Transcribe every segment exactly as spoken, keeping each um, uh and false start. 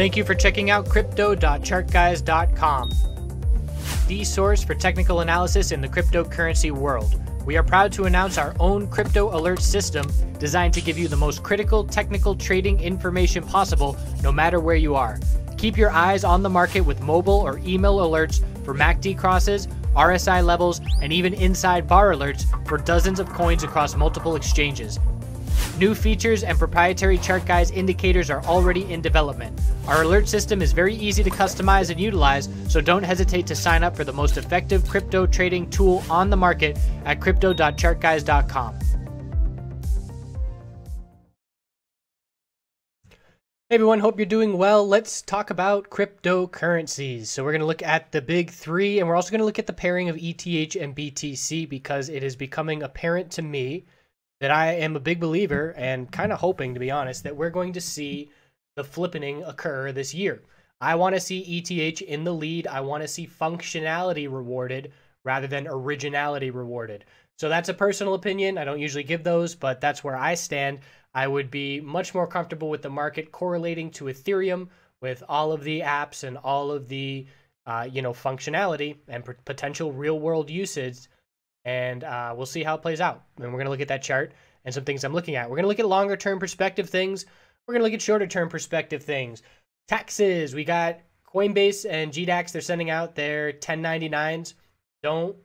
Thank you for checking out Crypto dot Chart Guys dot com, the source for technical analysis in the cryptocurrency world. We are proud to announce our own crypto alert system designed to give you the most critical technical trading information possible no matter where you are. Keep your eyes on the market with mobile or email alerts for M A C D crosses, R S I levels, and even inside bar alerts for dozens of coins across multiple exchanges. New features and proprietary Chart Guys indicators are already in development. Our alert system is very easy to customize and utilize, so don't hesitate to sign up for the most effective crypto trading tool on the market at Crypto dot Chart Guys dot com. Hey everyone, hope you're doing well. Let's talk about cryptocurrencies. So we're going to look at the big three, and we're also going to look at the pairing of E T H and B T C, because it is becoming apparent to me that I am a big believer, and kind of hoping, to be honest, that we're going to see the flippening occur this year. I want to see E T H in the lead. I want to see functionality rewarded rather than originality rewarded. So that's a personal opinion. I don't usually give those, but that's where I stand. I would be much more comfortable with the market correlating to Ethereum with all of the apps and all of the uh, you know, functionality and potential real-world usage. And uh, we'll see how it plays out. And we're going to look at that chart and some things I'm looking at. We're going to look at longer-term perspective things. We're going to look at shorter-term perspective things. Taxes. We got Coinbase and G DAX. They're sending out their ten ninety-nines. Don't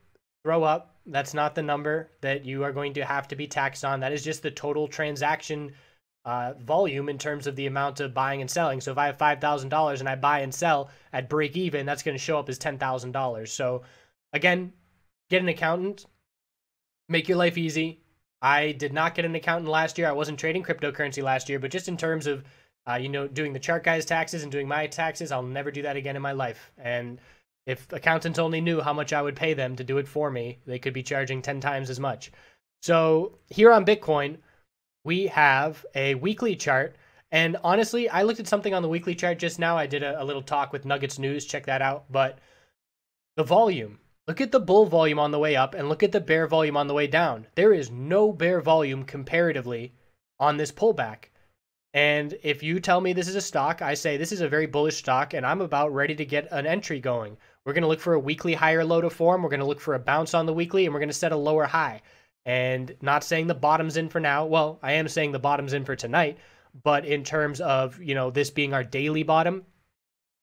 throw up. That's not the number that you are going to have to be taxed on. That is just the total transaction uh, volume in terms of the amount of buying and selling. So if I have five thousand dollars and I buy and sell at break even, that's going to show up as ten thousand dollars. So again, get an accountant, make your life easy. I did not get an accountant last year. I wasn't trading cryptocurrency last year, but just in terms of, uh, you know, doing the Chart Guys taxes and doing my taxes, I'll never do that again in my life. And if accountants only knew how much I would pay them to do it for me, they could be charging ten times as much. So here on Bitcoin, we have a weekly chart. And honestly, I looked at something on the weekly chart just now. I did a, a little talk with Nuggets News. Check that out. But the volume. Look at the bull volume on the way up and look at the bear volume on the way down. There is no bear volume comparatively on this pullback. And if you tell me this is a stock, I say this is a very bullish stock and I'm about ready to get an entry going. We're going to look for a weekly higher low to form. We're going to look for a bounce on the weekly and we're going to set a lower high. And not saying the bottom's in for now. Well, I am saying the bottom's in for tonight, but in terms of, you know, this being our daily bottom,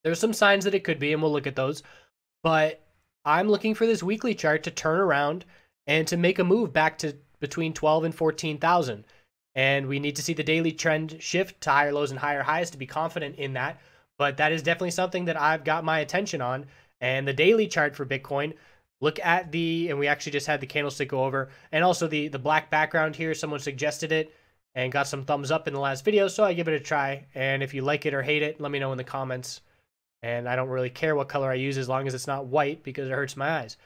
there's some signs that it could be and we'll look at those. But I'm looking for this weekly chart to turn around and to make a move back to between twelve and fourteen thousand. And we need to see the daily trend shift to higher lows and higher highs to be confident in that. But that is definitely something that I've got my attention on. And the daily chart for Bitcoin, look at the, and we actually just had the candlestick go over, and also the, the black background here, someone suggested it and got some thumbs up in the last video. So I give it a try. And if you like it or hate it, let me know in the comments. And I don't really care what color I use as long as it's not white because it hurts my eyes.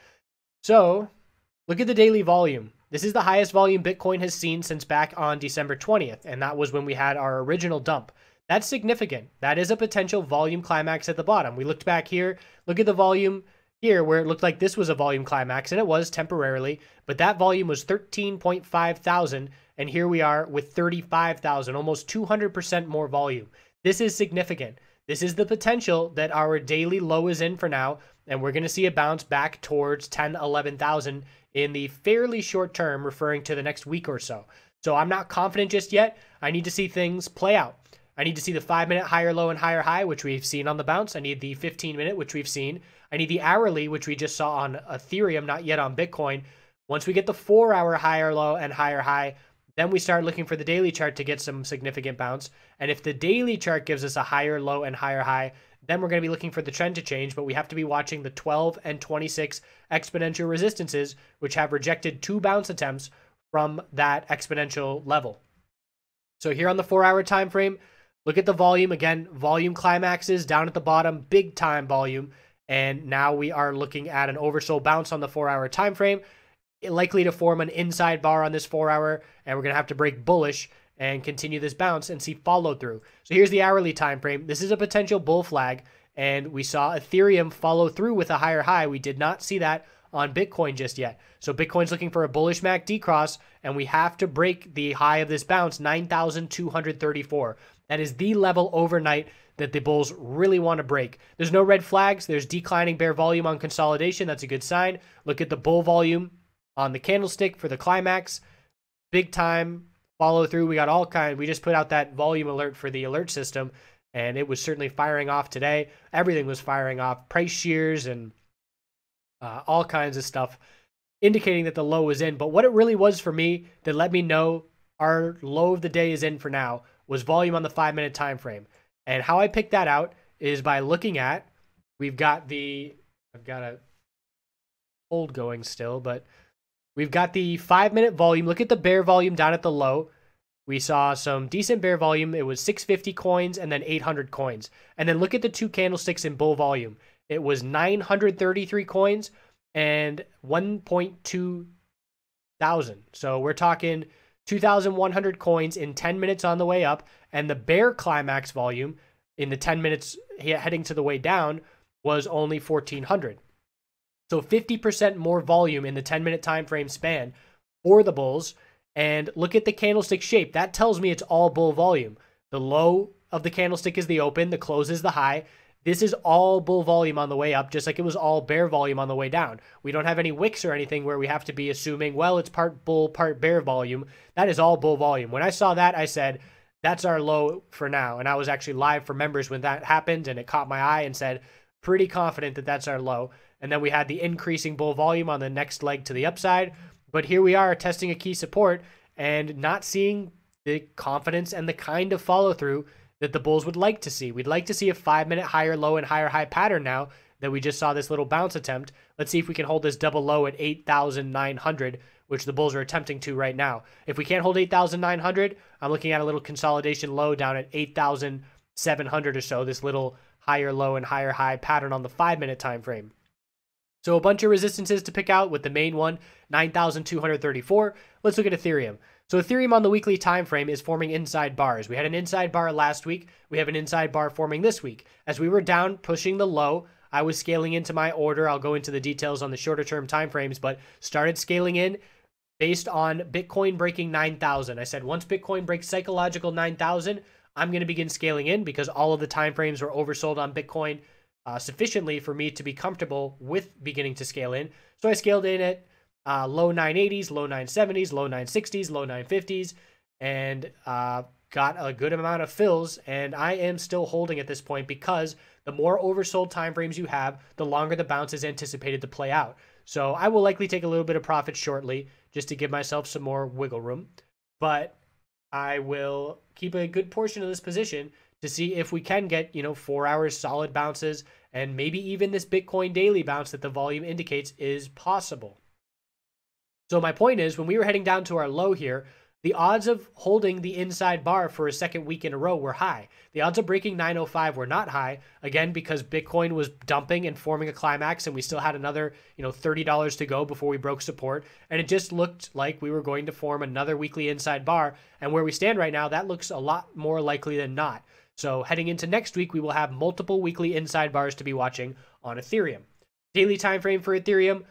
So look at the daily volume. This is the highest volume Bitcoin has seen since back on December twentieth. And that was when we had our original dump. That's significant. That is a potential volume climax at the bottom. We looked back here. Look at the volume here where it looked like this was a volume climax. And it was temporarily. But that volume was thirteen point five thousand. And here we are with thirty-five thousand. Almost two hundred percent more volume. This is significant. This is the potential that our daily low is in for now, and we're going to see a bounce back towards ten, eleven thousand in the fairly short term, referring to the next week or so. So I'm not confident just yet. I need to see things play out. I need to see the five minute higher low and higher high, which we've seen on the bounce. I need the fifteen minute, which we've seen. I need the hourly, which we just saw on Ethereum, not yet on Bitcoin. Once we get the four hour higher low and higher high, then we start looking for the daily chart to get some significant bounce. And if the daily chart gives us a higher low and higher high, then we're going to be looking for the trend to change. But we have to be watching the twelve and twenty-six exponential resistances, which have rejected two bounce attempts from that exponential level. So here on the four hour time frame, look at the volume. Again, volume climaxes down at the bottom, big time volume. And now we are looking at an oversold bounce on the four hour time frame, likely to form an inside bar on this four hour, and we're going to have to break bullish and continue this bounce and see follow through. So here's the hourly time frame. This is a potential bull flag, and we saw Ethereum follow through with a higher high. We did not see that on Bitcoin just yet. So Bitcoin's looking for a bullish M A C D cross, and we have to break the high of this bounce, nine thousand two hundred thirty-four. That is the level overnight that the bulls really want to break. There's no red flags. There's declining bear volume on consolidation. That's a good sign. Look at the bull volume on the candlestick for the climax. Big time follow through. We got all kind. We just put out that volume alert for the alert system, and it was certainly firing off today. Everything was firing off. Price shears and uh, all kinds of stuff, indicating that the low was in. But what it really was for me that let me know our low of the day is in for now was volume on the five-minute time frame. And how I picked that out is by looking at, we've got the, I've got a hold going still, but we've got the five-minute volume. Look at the bear volume down at the low. We saw some decent bear volume. It was six fifty coins and then eight hundred coins. And then look at the two candlesticks in bull volume. It was nine hundred thirty-three coins and one point two thousand. So we're talking two thousand one hundred coins in ten minutes on the way up, and the bear climax volume in the ten minutes heading to the way down was only fourteen hundred. So fifty percent more volume in the ten minute time frame span for the bulls. And look at the candlestick shape. That tells me it's all bull volume. The low of the candlestick is the open, the close is the high. This is all bull volume on the way up, just like it was all bear volume on the way down. We don't have any wicks or anything where we have to be assuming, well, it's part bull, part bear volume. That is all bull volume. When I saw that, I said, that's our low for now. And I was actually live for members when that happened, and it caught my eye and said, pretty confident that that's our low. And then we had the increasing bull volume on the next leg to the upside. But here we are testing a key support and not seeing the confidence and the kind of follow through that the bulls would like to see. We'd like to see a five-minute higher low and higher high pattern now that we just saw this little bounce attempt. Let's see if we can hold this double low at eight thousand nine hundred, which the bulls are attempting to right now. If we can't hold eight thousand nine hundred, I'm looking at a little consolidation low down at eight thousand seven hundred or so, this little higher low and higher high pattern on the five-minute time frame. So a bunch of resistances to pick out, with the main one, nine thousand two hundred thirty-four. Let's look at Ethereum. So Ethereum on the weekly time frame is forming inside bars. We had an inside bar last week. We have an inside bar forming this week. As we were down pushing the low, I was scaling into my order. I'll go into the details on the shorter term time frames, but started scaling in based on Bitcoin breaking nine thousand. I said once Bitcoin breaks psychological nine thousand, I'm going to begin scaling in, because all of the time frames were oversold on Bitcoin uh, sufficiently for me to be comfortable with beginning to scale in. So I scaled in at Uh, low nine eighties, low nine seventies, low nine sixties, low nine fifties, and uh, got a good amount of fills. And I am still holding at this point, because the more oversold timeframes you have, the longer the bounce is anticipated to play out. So I will likely take a little bit of profit shortly just to give myself some more wiggle room. But I will keep a good portion of this position to see if we can get, you know, four hours solid bounces, and maybe even this Bitcoin daily bounce that the volume indicates is possible. So my point is, when we were heading down to our low here, the odds of holding the inside bar for a second week in a row were high. The odds of breaking nine oh five were not high, again, because Bitcoin was dumping and forming a climax, and we still had another, you know, thirty dollars to go before we broke support. And it just looked like we were going to form another weekly inside bar. And where we stand right now, that looks a lot more likely than not. So heading into next week, we will have multiple weekly inside bars to be watching on Ethereum. Daily time frame for Ethereum.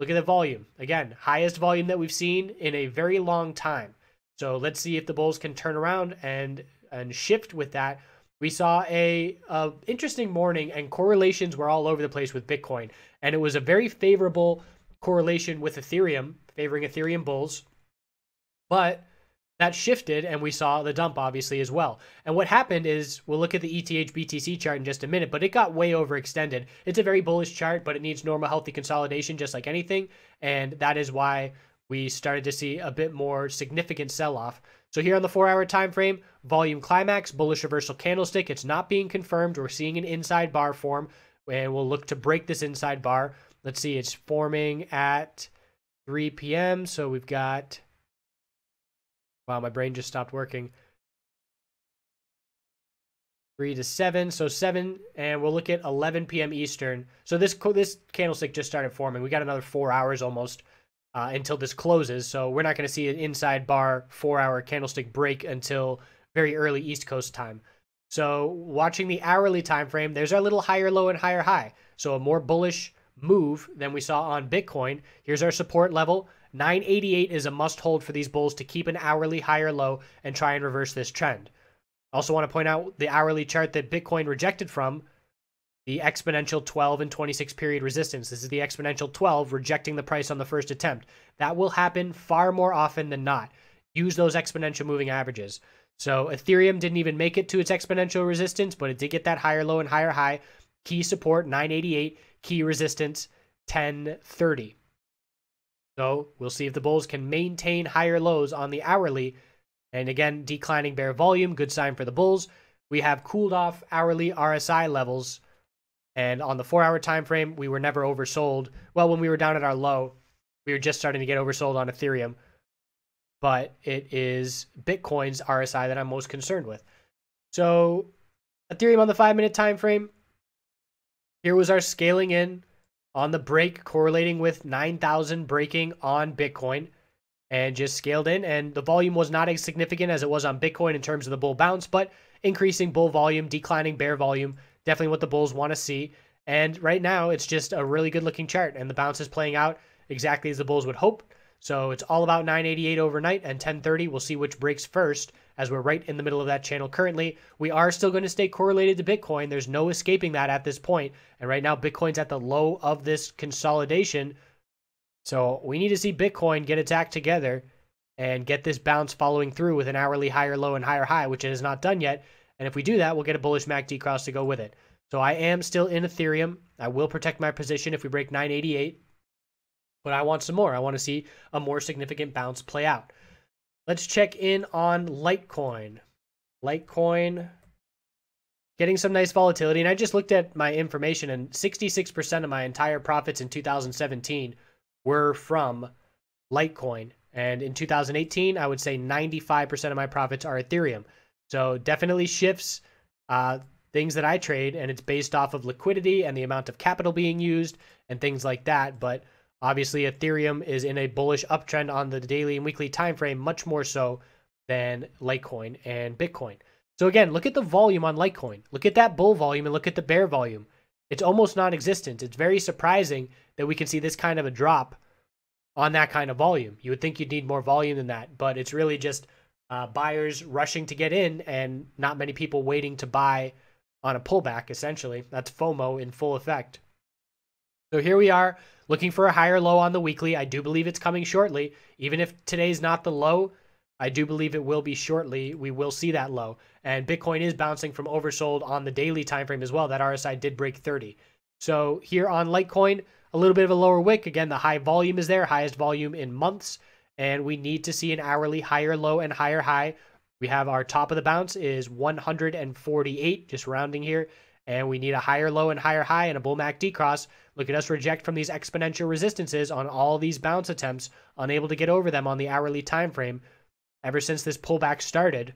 Look at the volume. Again, highest volume that we've seen in a very long time. So let's see if the bulls can turn around and, and shift with that. We saw a, a interesting morning, and correlations were all over the place with Bitcoin. And it was a very favorable correlation with Ethereum, favoring Ethereum bulls. But that shifted, and we saw the dump, obviously, as well. And what happened is, we'll look at the E T H B T C chart in just a minute, but it got way overextended. It's a very bullish chart, but it needs normal, healthy consolidation, just like anything. And that is why we started to see a bit more significant sell-off. So here on the four-hour time frame, volume climax, bullish reversal candlestick. It's not being confirmed. We're seeing an inside bar form, and we'll look to break this inside bar. Let's see, it's forming at three p m, so we've got... Wow, my brain just stopped working. three to seven, so seven, and we'll look at eleven p m Eastern. So this this candlestick just started forming. We got another four hours almost uh, until this closes, so we're not going to see an inside bar four-hour candlestick break until very early East Coast time. So watching the hourly time frame, there's our little higher low and higher high. So a more bullish move than we saw on Bitcoin. Here's our support level. nine eighty-eight is a must hold for these bulls to keep an hourly higher low and try and reverse this trend. Also want to point out the hourly chart that Bitcoin rejected from, the exponential twelve and twenty-six period resistance. This is the exponential twelve rejecting the price on the first attempt. That will happen far more often than not. Use those exponential moving averages. So Ethereum didn't even make it to its exponential resistance, but it did get that higher low and higher high. Key support nine eighty-eight, key resistance ten thirty. So we'll see if the bulls can maintain higher lows on the hourly. And again, declining bear volume, good sign for the bulls. We have cooled off hourly R S I levels. And on the four hour time frame, we were never oversold. Well, when we were down at our low, we were just starting to get oversold on Ethereum. But it is Bitcoin's R S I that I'm most concerned with. So Ethereum on the five minute time frame. Here was our scaling in on the break, correlating with nine thousand breaking on Bitcoin, and just scaled in. And the volume was not as significant as it was on Bitcoin in terms of the bull bounce, but increasing bull volume, declining bear volume, definitely what the bulls want to see. And right now, it's just a really good looking chart, and the bounce is playing out exactly as the bulls would hope. So it's all about nine eighty-eight overnight and ten thirty. We'll see which breaks first, as we're right in the middle of that channel currently. We are still going to stay correlated to Bitcoin. There's no escaping that at this point. And right now, Bitcoin's at the low of this consolidation. So we need to see Bitcoin get its act together and get this bounce following through with an hourly higher low and higher high, which it has not done yet. And if we do that, we'll get a bullish M A C D cross to go with it. So I am still in Ethereum. I will protect my position if we break nine eighty-eight. But I want some more. I want to see a more significant bounce play out. Let's check in on Litecoin. Litecoin getting some nice volatility. And I just looked at my information, and sixty-six percent of my entire profits in two thousand seventeen were from Litecoin. And in two thousand eighteen, I would say ninety-five percent of my profits are Ethereum. So definitely shifts uh, things that I trade, and it's based off of liquidity and the amount of capital being used and things like that. But obviously, Ethereum is in a bullish uptrend on the daily and weekly time frame, much more so than Litecoin and Bitcoin. So again, look at the volume on Litecoin. Look at that bull volume and look at the bear volume. It's almost non-existent. It's very surprising that we can see this kind of a drop on that kind of volume. You would think you'd need more volume than that, but it's really just uh, buyers rushing to get in and not many people waiting to buy on a pullback, essentially. That's FOMO in full effect. So here we are looking for a higher low on the weekly. I do believe it's coming shortly. Even if today's not the low, I do believe it will be shortly. We will see that low. And Bitcoin is bouncing from oversold on the daily time frame as well. That R S I did break thirty. So here on Litecoin, a little bit of a lower wick. Again, the high volume is there, highest volume in months. And we need to see an hourly higher low and higher high. We have our top of the bounce is one hundred forty-eight, just rounding here. And we need a higher low and higher high and a bull M A C D cross. Look at us reject from these exponential resistances on all these bounce attempts, unable to get over them on the hourly time frame ever since this pullback started.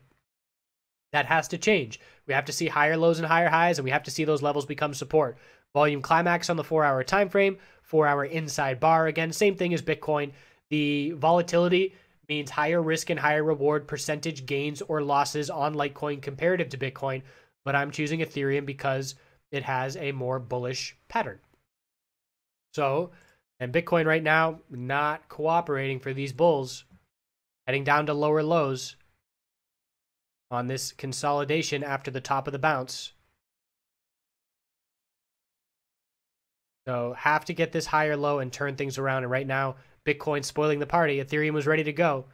That has to change. We have to see higher lows and higher highs, and we have to see those levels become support. Volume climax on the four hour time frame, four hour inside bar. Again, same thing as Bitcoin. The volatility means higher risk and higher reward percentage gains or losses on Litecoin comparative to Bitcoin. But I'm choosing Ethereum because it has a more bullish pattern. So, and Bitcoin right now, not cooperating for these bulls, heading down to lower lows on this consolidation after the top of the bounce. So have to get this higher low and turn things around. And right now, Bitcoin's spoiling the party. Ethereum was ready to go.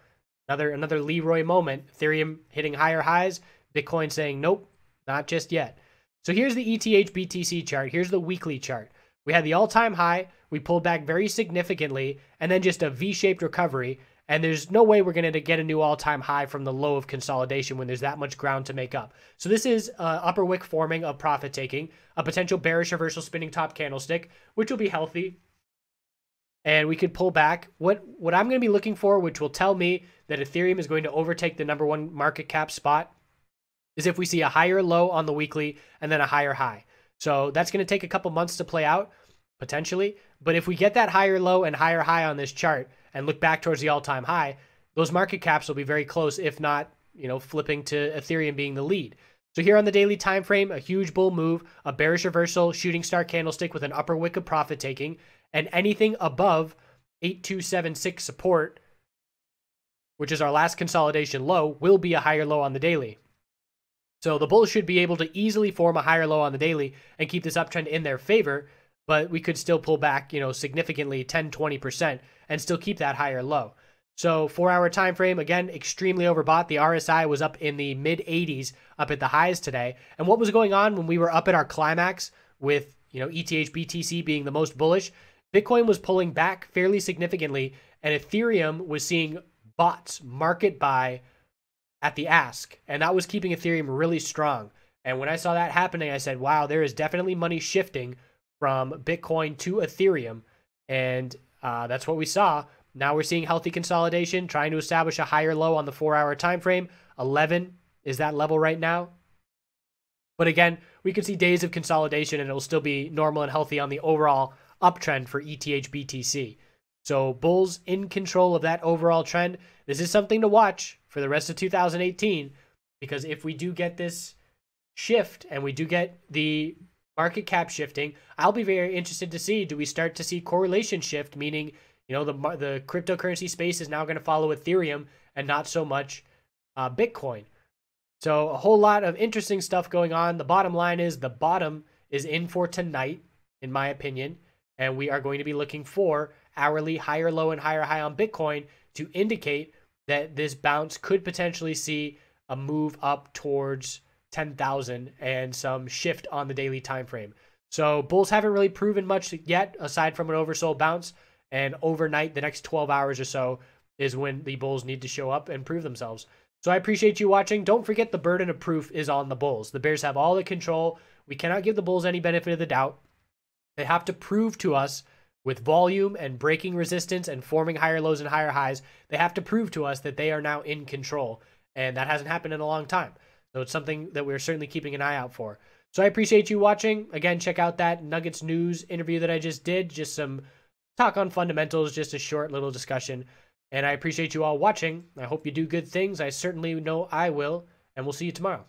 Another, another Leroy moment. Ethereum hitting higher highs. Bitcoin saying, nope. Not just yet. So here's the E T H B T C chart. Here's the weekly chart. We had the all-time high. We pulled back very significantly, and then just a V-shaped recovery. And there's no way we're going to get a new all-time high from the low of consolidation when there's that much ground to make up. So this is uh, upper wick forming of profit-taking, a potential bearish reversal spinning top candlestick, which will be healthy. And we could pull back. What, what I'm going to be looking for, which will tell me that Ethereum is going to overtake the number one market cap spot, is if we see a higher low on the weekly and then a higher high. So that's going to take a couple months to play out, potentially. But if we get that higher low and higher high on this chart and look back towards the all-time high, those market caps will be very close, if not, you know, flipping to Ethereum being the lead. So here on the daily time frame, a huge bull move, a bearish reversal, shooting star candlestick with an upper wick of profit taking, and anything above eight two seven six support, which is our last consolidation low, will be a higher low on the daily. So the bulls should be able to easily form a higher low on the daily and keep this uptrend in their favor, but we could still pull back, you know, significantly ten, twenty percent and still keep that higher low. So four hour time frame, again, extremely overbought. The R S I was up in the mid eighties, up at the highs today. And what was going on when we were up at our climax with, you know, E T H B T C being the most bullish? Bitcoin was pulling back fairly significantly, and Ethereum was seeing bots market buy at the ask, and that was keeping Ethereum really strong. And when I saw that happening, I said, wow, there is definitely money shifting from Bitcoin to Ethereum. And uh, that's what we saw. Now we're seeing healthy consolidation, trying to establish a higher low on the four hour time frame. eleven is that level right now. But again, we could see days of consolidation and it'll still be normal and healthy on the overall uptrend for E T H B T C. So bulls in control of that overall trend. This is something to watch for the rest of two thousand eighteen, because if we do get this shift and we do get the market cap shifting, I'll be very interested to see, do we start to see correlation shift, meaning, you know, the the cryptocurrency space is now going to follow Ethereum and not so much uh, Bitcoin. So a whole lot of interesting stuff going on. The bottom line is the bottom is in for tonight, in my opinion, and we are going to be looking for hourly higher low and higher high on Bitcoin to indicate that this bounce could potentially see a move up towards ten thousand and some shift on the daily time frame. So bulls haven't really proven much yet aside from an oversold bounce, and overnight the next twelve hours or so is when the bulls need to show up and prove themselves. So I appreciate you watching. Don't forget the burden of proof is on the bulls. The bears have all the control. We cannot give the bulls any benefit of the doubt. They have to prove to us with volume and breaking resistance and forming higher lows and higher highs. They have to prove to us that they are now in control, and that hasn't happened in a long time. So it's something that we're certainly keeping an eye out for. So I appreciate you watching. Again, check out that Nuggets News interview that I just did. Just some talk on fundamentals, just a short little discussion. And I appreciate you all watching. I hope you do good things. I certainly know I will. And we'll see you tomorrow.